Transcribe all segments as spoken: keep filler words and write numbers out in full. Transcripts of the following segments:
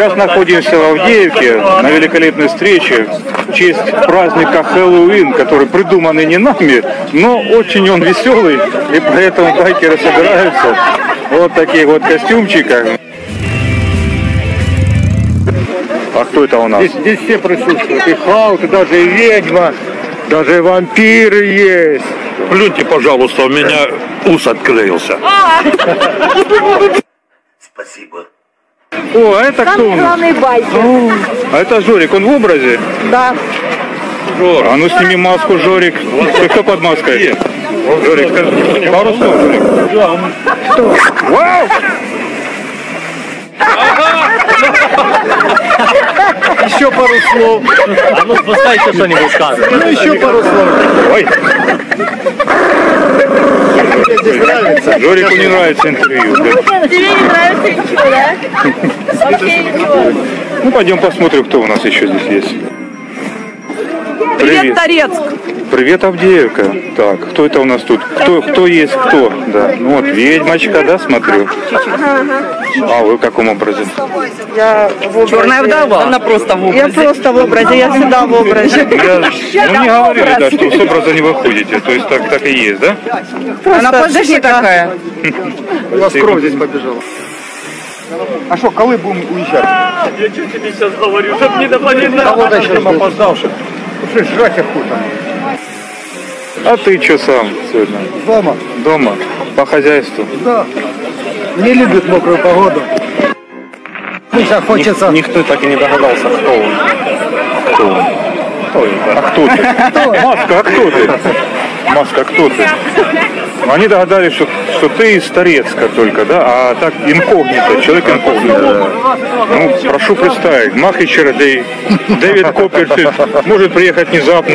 Сейчас находимся в Авдеевке на великолепной встрече в честь праздника Хэллоуин, который придуманный не нами, но очень он веселый, и поэтому байкеры собираются вот такие вот костюмчики. А кто это у нас? Здесь, здесь все присутствуют, и Халк, и даже и ведьма, даже и вампиры есть. Плюньте, пожалуйста, у меня ус отклеился. Спасибо. О, а это кто у нас? О, а это Жорик, он в образе? Да. Жор, а ну сними маску, Жорик. Ты кто под маской? Жорик, скажи пару слов, Жорик. Что? Вау! Еще пару слов. А ну, поставьте что-нибудь сказать. Ну, еще пару слов. Ой. Жорику не нравится интервью. Тебе не нравится ничего, да? Окей, ничего. Ну, пойдем посмотрим, кто у нас еще здесь есть. Привет, Торецк. Привет, Авдеевка. Так, кто это у нас тут? Кто, кто есть кто? Да. Ну, вот, ведьмочка, да, смотрю. А вы в каком образе? Я в образе. Черная вдова. Она просто в образе. Я просто в образе, я всегда в образе. Я... Ну, не говорили, да, что с образа не выходите. То есть так, так и есть, да? Просто она подожди такая. У вас кровь здесь побежала. А что, колы будем уезжать? Я что тебе сейчас говорю, чтобы не дополнительно. А вот еще опоздавших. Слушай, жрать охота. А ты что сам сегодня? Дома. Дома? По хозяйству? Да. Не любит мокрую погоду. Сейчас хочется... Никто так и не догадался, кто он. Кто он? Кто это? А кто ты? Маска, а кто ты? Маска, кто ты? Они догадались, что, что ты из Торецка только, да? А так инкогнито, человек инкогнито. Ну, прошу представить, мах и чародей, Дэвид Копперфилд может приехать внезапно.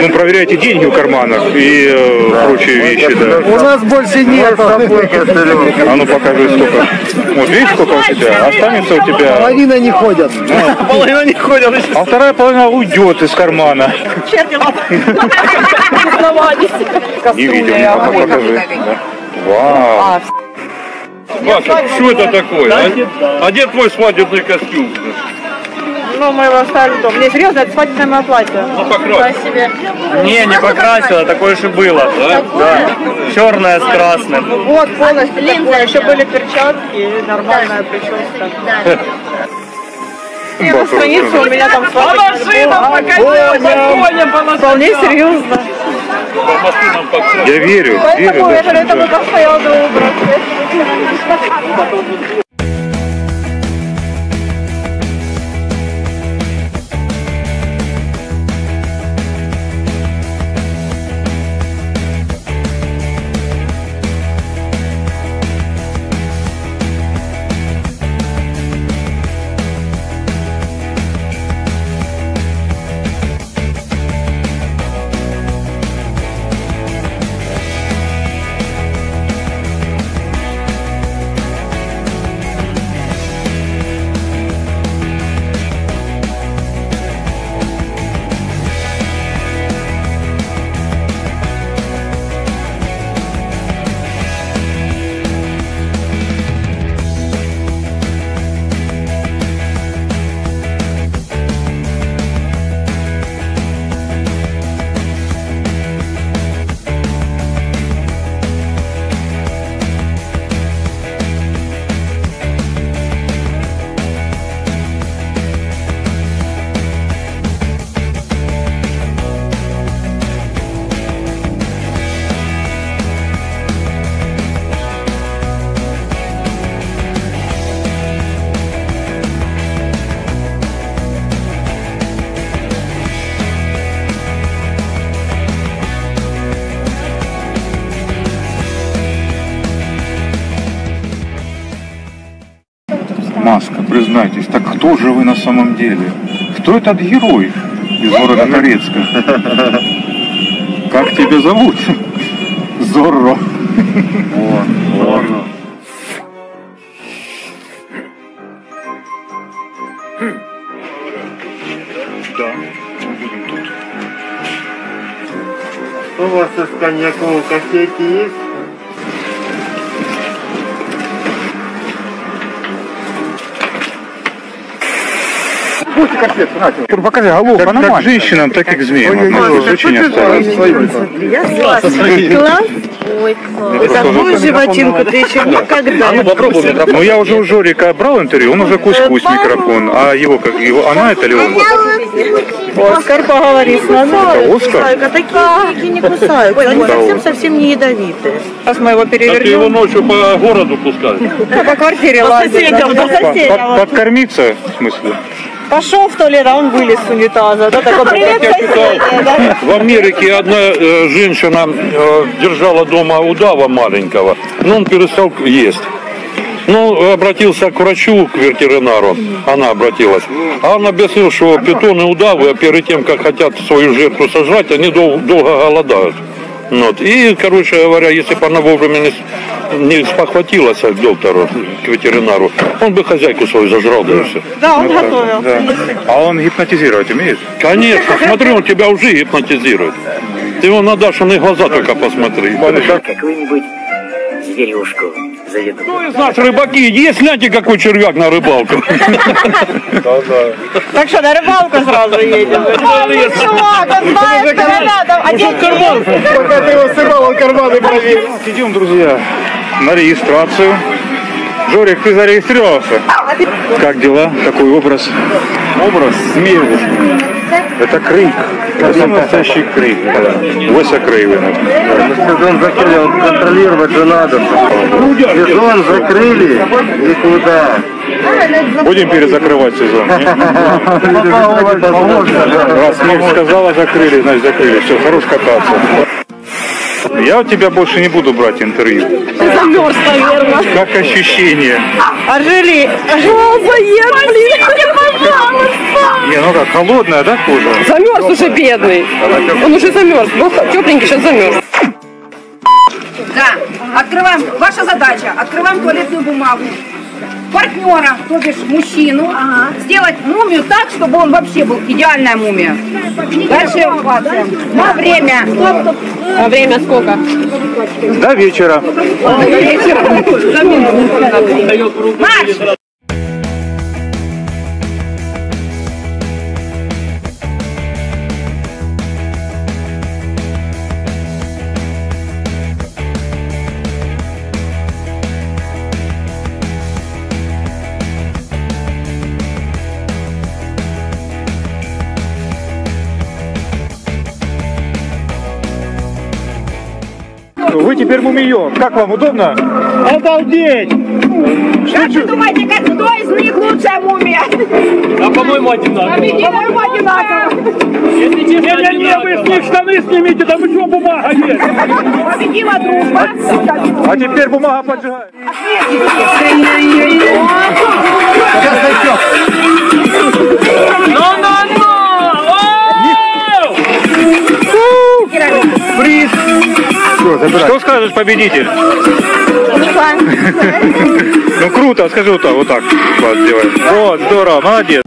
Ну, проверяйте деньги в карманах и э, прочие вещи, да. У нас больше нет. А ну покажи столько. Вот видишь, сколько у тебя? Останется у тебя. Половина не ходят. А, половина не ходят. А вторая половина уйдет из кармана. Не видел, ну-ка покажи. Вау. Маша, что это такое? А где твой свадебный костюм? Ну, мы его оставили дома. Мне серьезно, это свадебное мое платье. Ну, покрасила. Не, не покрасила, такое же было. Да? Да. Черное с красным. Вот, полностью такое. Еще были перчатки и нормальная прическа. Первую страницу у меня там свадебная. Вполне серьезно. Я верю, верю. Это мы постоянно выбрали. Маска, признайтесь, так кто же вы на самом деле? Кто этот герой из города Торецка? Как тебя зовут? Зорро. Зорро. Да, мы будем тут. У вас из коньякового кофейки есть? Пусть котлет, знаете. Покажи, алло, как, как женщинам, так и к змеям. Очень осталось. Ой, такую животинку ты еще никогда не попробуй. Ну я уже у Жорика брал интервью, он уже кусь-кусь микрофон. А его как его? Она это ли он? Оскар поговори с нами. А такие не кусают. Они совсем-совсем не ядовитые. Сейчас мы его перевернем. Ты его ночью по городу пускаешь. По квартире лазит. Подкормиться, в смысле? Пошел в туалет, а он вылез с унитаза. Да, так он... Привет, соседи, да? В Америке одна э, женщина э, держала дома удава маленького, но он перестал есть. Ну, обратился к врачу, к ветеринару, она обратилась. А он объяснил, что питоны, удавы, перед тем, как хотят свою жертву сожрать, они дол- долго голодают. Вот. И, короче говоря, если бы она вовремя не спохватилась к доктору, к ветеринару, он бы хозяйку свою зажрал, да и все. Да, он ну, готовил. Да. А он гипнотизировать умеет? Конечно, смотри, он тебя уже гипнотизирует. Ты его на Дашины глаза только посмотри. Какую-нибудь зверюшку заведу. Ну, из нас рыбаки, есть, знаете, какой червяк на рыбалку? Так что на рыбалку сразу едем. Пока ты его срывал, он карманы проверил. Идем, друзья, на регистрацию. Жорик, ты зарегистрировался? Как дела? Какой образ? Образ змеюшки. Это крик. Это настоящий крик. Вася Крейвина. Сезон закрыли, контролировать же надо. Сезон закрыли, никуда. Будем перезакрывать сезон, нет? Раз Мир сказала закрыли, значит закрыли. Все, хорош кататься. Я у тебя больше не буду брать интервью. Ты замерз, наверное. Как ощущение? Ожили. О, боец, блин, пожалуйста. Не, ну как, холодная, да, кожа? Замерз Тёплая. Уже, бедный. Он уже замерз. Был тепленький, сейчас замерз. Да, открываем. Ваша задача. Открываем туалетную бумагу. Партнера, то бишь мужчину, ага. Сделать мумию так, чтобы он вообще был идеальная мумия. Дальше эвакуация. На время. На время сколько? До вечера. До вечера. Марш! Вы теперь мумиё. Как вам удобно? Обалдеть! Как вы думаете, как, кто из них лучшая мумия? А по-моему одинаково. По-моему одинаково. Если честно, не вы с них штаны снимите, там еще бумага есть. Победила дружба. А теперь бумага поджигает. Приз! Что скажешь, победитель? Ну круто, скажи вот так, вот так. Вот, здорово, молодец.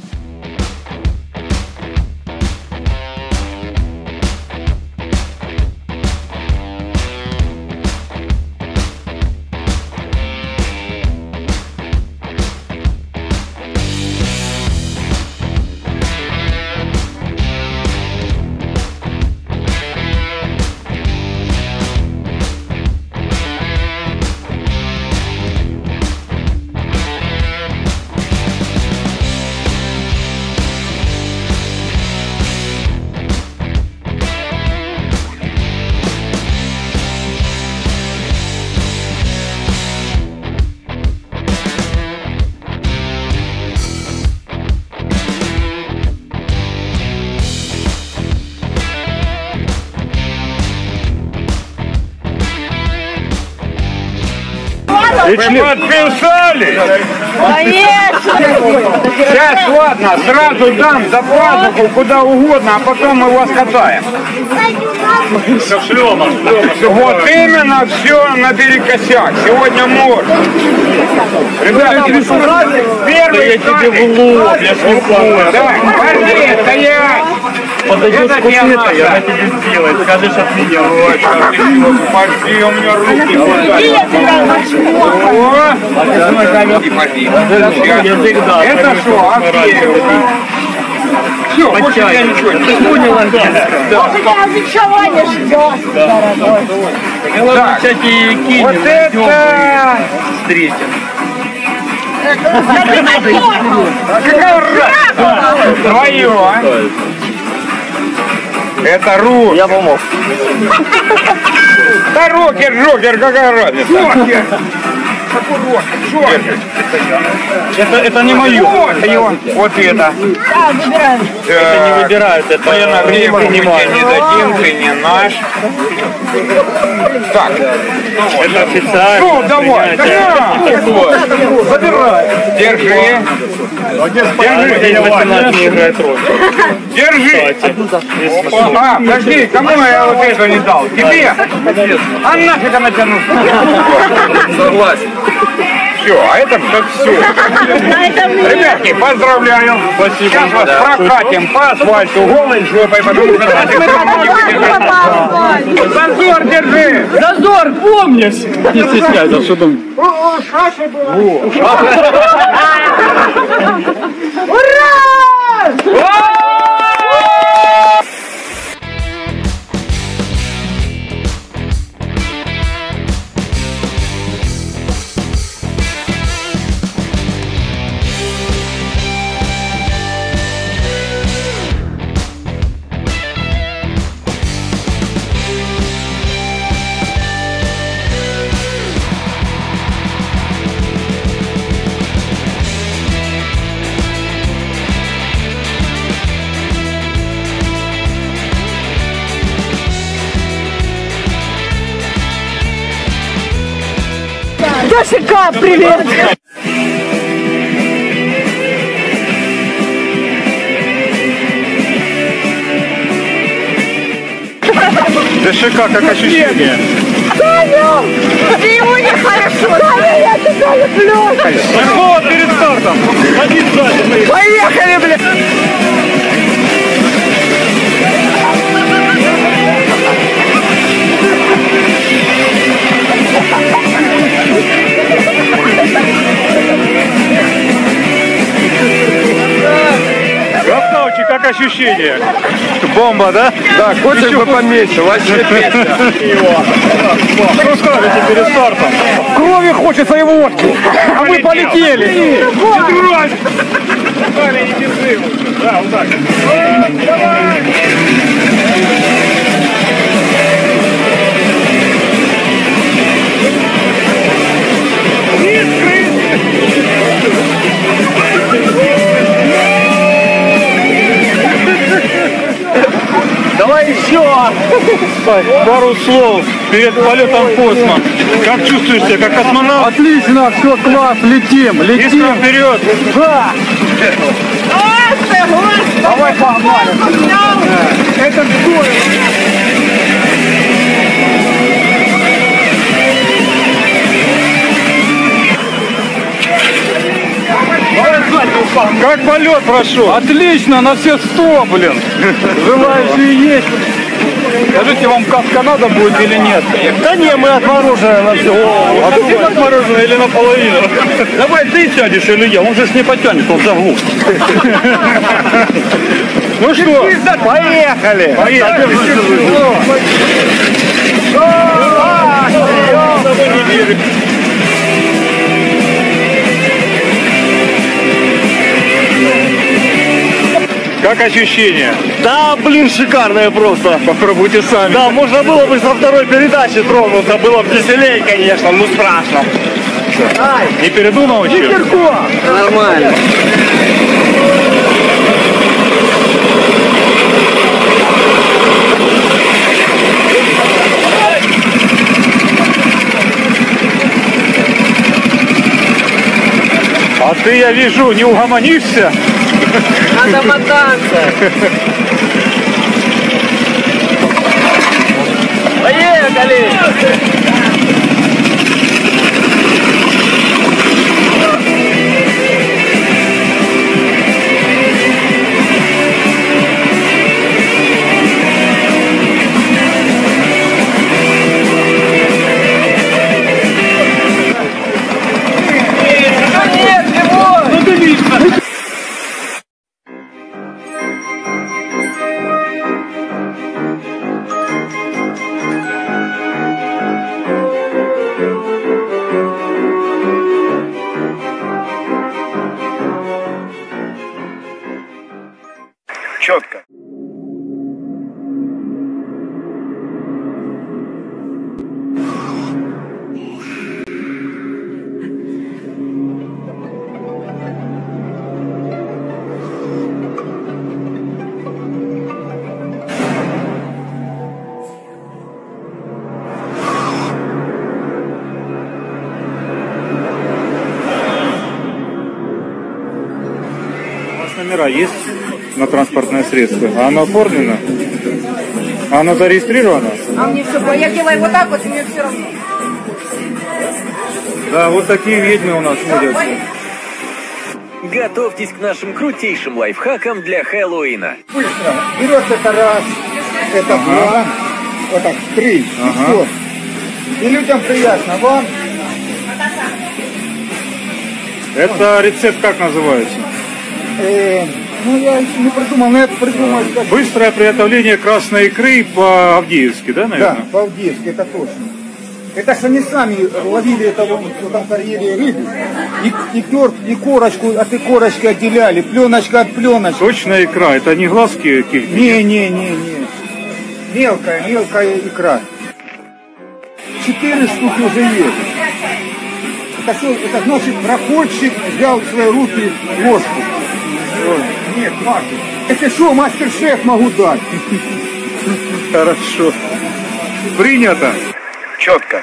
И подписали! Конечно! Сейчас, ладно, сразу дам за пазуху, куда угодно, а потом мы вас катаем. Со шлема, шлема. Вот именно все наперекосяк. Сегодня можно. Ребята, первый штатик. Да, пошли, стоять! Подойдет к куклета, я на тебе сделаю, скажешь от меня. Пошли, у меня руки. О! Это что, офигеть? Все, больше я ничего не понял. Больше я ничего не ждешь, дорогой. Так, вот это... Встретим. Да ты на форму! Какая разница? Твое, а? Это рукер. Я помог. Да рокер, рокер, какая разница? Рокер! Какой рокер? Рокер. Это, это не мое. Вот это. Да, выбирают. Это не выбирают, это время не дадим, ты не наш. Так. Это официально. Ну, давай. Забирай. Держи. Держи. А, подожди, кому я вот этого не дал? Тебе? А нафиг она тянут. Согласен. Все, а это все. Ребятки, поздравляю. Спасибо. Сейчас вас прокатим по асфальту голой жопой. Зазор держи. Зазор, помнишь? Не стесняйся, что там? Шаша была. Ура! Дашика, привет! Дашика, как ощущение? Саня! Ему нехорошо! Саня, я тебя люблю! Такого перед стартом! Поехали, блядь! Красавчик, как ощущение? Бомба, да? Да, котик бы поменьше, вообще песня. Что скажете перед стартом? Крови хочется и водки, а мы полетели. Не дурак! Далее не держи лучше. Да, вот так. Давай! Давай еще! Пару слов перед полетом в космос. Как чувствуешь себя, как космонавт? Отлично, все, класс, летим, летим! Искра вперед! Да! Давай погнали! Это как полет прошел? Отлично, на все сто, блин. Желающие есть. Скажите, вам каска надо будет или нет? Да не, мы отморожены на все. А ты отморожены или наполовину? Давай ты сядешь или я, он же не потянет, он загнул. Ну что, поехали! Поехали! Как ощущение? Да, блин, шикарное просто. Попробуйте сами. Да, можно было бы со второй передачи тронуться, было бы веселее, конечно, но страшно. Ай, не передумал еще? Ветерко. Нормально. А ты, я вижу, не угомонишься? Надо мотаться. Поехали! Нет, его! Ну ты видишь! номера есть на транспортное средство? А оно оформлено? А оно зарегистрировано? А мне все, я делаю вот так вот, и мне все равно. Да, вот такие ведьмы у нас ходят. Готовьтесь к нашим крутейшим лайфхакам для Хэллоуина. Быстро. Берется это раз, это два, ага. Вот так, три, ага. И, и людям приятно, вам. Это рецепт как называется? Э, ну, я не придумал, но это придумал. Как... Быстрое приготовление красной икры по-авдеевски, да, наверное? Да, по-авдеевски, это точно. Это же они сами ловили это вот в этом карьере рыбу. И, и, кер, и корочку от икорочки отделяли, пленочка от пленочки. Точно икра, это не глазки какие-то? Не, не, не, не. Мелкая, мелкая икра. Четыре штуки уже есть. Это, все, это значит, проходчик взял в свои руки ложку. Нет, мастер. Если что, мастер-шеф могу дать. Хорошо. Принято. Четко.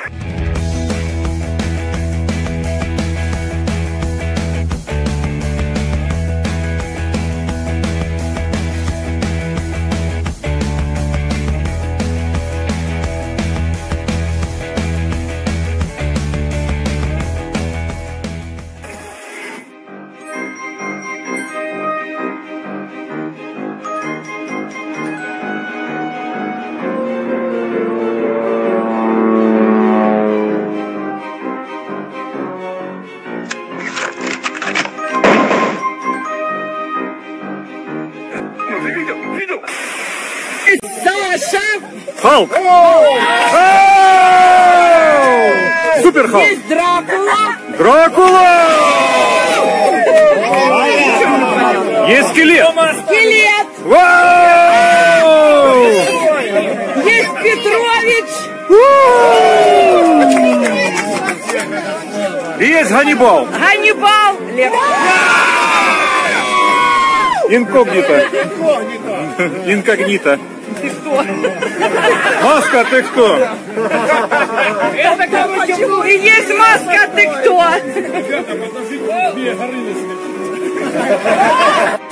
Халк! Супер Халк! Здесь Дракула! Дракула! Есть скелет! Скелет! Есть Петрович! Есть Ганнибал! Ганнибал! Инкогнито! Инкогнито! Ты кто? Маска, ты кто? Это, короче, почему? И есть маска, ты кто? Ребята, подождите, две горы.